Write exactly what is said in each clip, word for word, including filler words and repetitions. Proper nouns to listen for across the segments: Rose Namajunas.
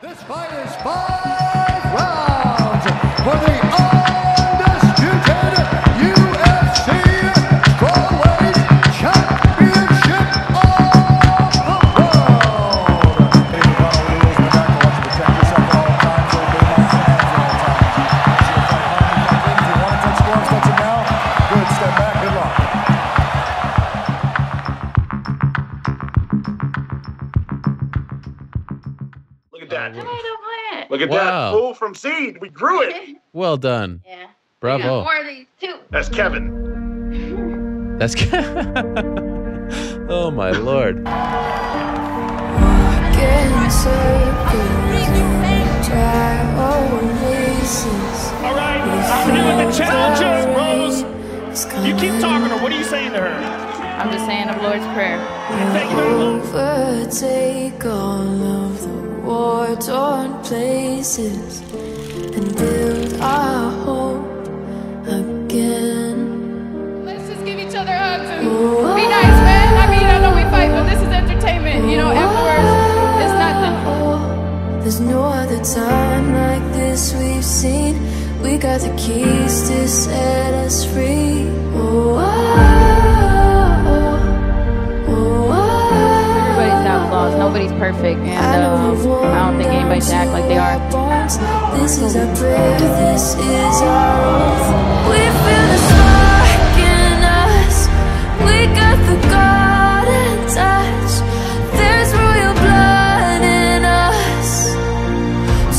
This fight is five rounds for the undisputed U F C Flyweight Championship of the world. Hey, you follow the rules in the back, watch and protect yourself at all times, so be my fans at all times. So if you want to touch gloves, touch it now. Good, step back, good luck. That. I don't it. Look at wow. that. Oh, from seed. We grew it. Well done. Yeah. Bravo. More of these too. That's Kevin. That's Kevin. Oh, my Lord. All right. I'm doing the challenges, Rose. You keep talking to her. What are you saying to her? I'm just saying the Lord's Prayer. Thank you. War-torn places and build our hope again. Let's just give each other hugs and be nice, man. I mean, I know we fight, but this is entertainment. You know, afterwards, it's nothing. There's no other time like this we've seen. We got the keys to set us free. Oh, nobody's perfect, and um, I don't think anybody should act like they are. This is our prayer, this is our hope. We feel the spark in us, we got the God touch. There's royal blood in us,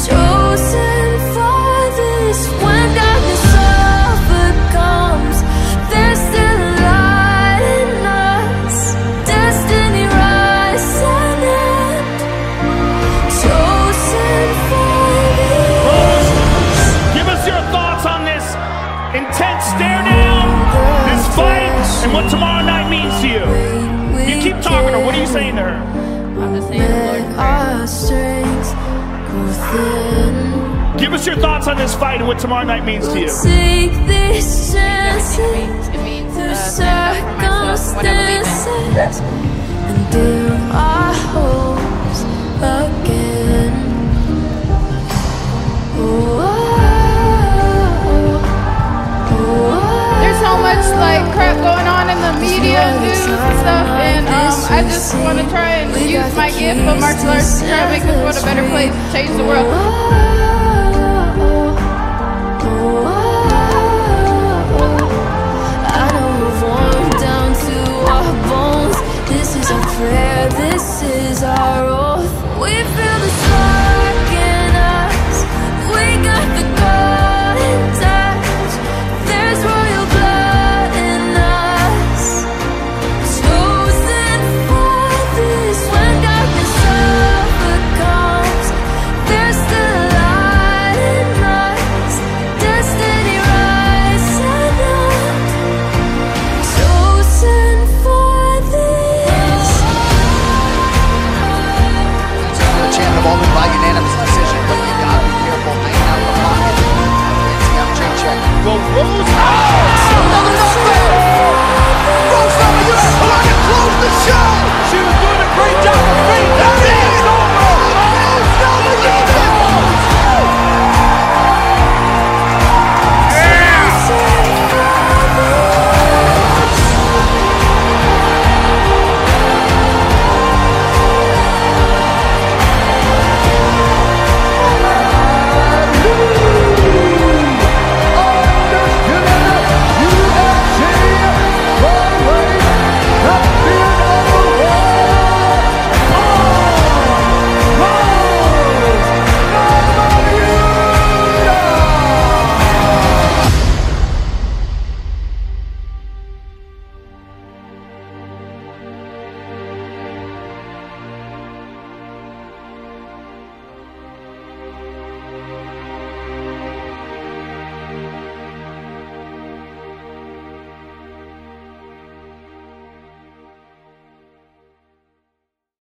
chosen for this. When darkness overcomes, there's still light in us. Destiny rises. Intense stare down, this fight, and what tomorrow night means to you. You keep talking to her. What are you saying to her? I'm just saying the Lord. Give us your thoughts on this fight and what tomorrow night means to you. Take this chance. It means to stand up for myself, what I believe in. And do our hopes again. Oh, so much like crap going on in the media news and stuff, and um, I just want to try and use my gift of martial arts to try to make this world a better place, change the world.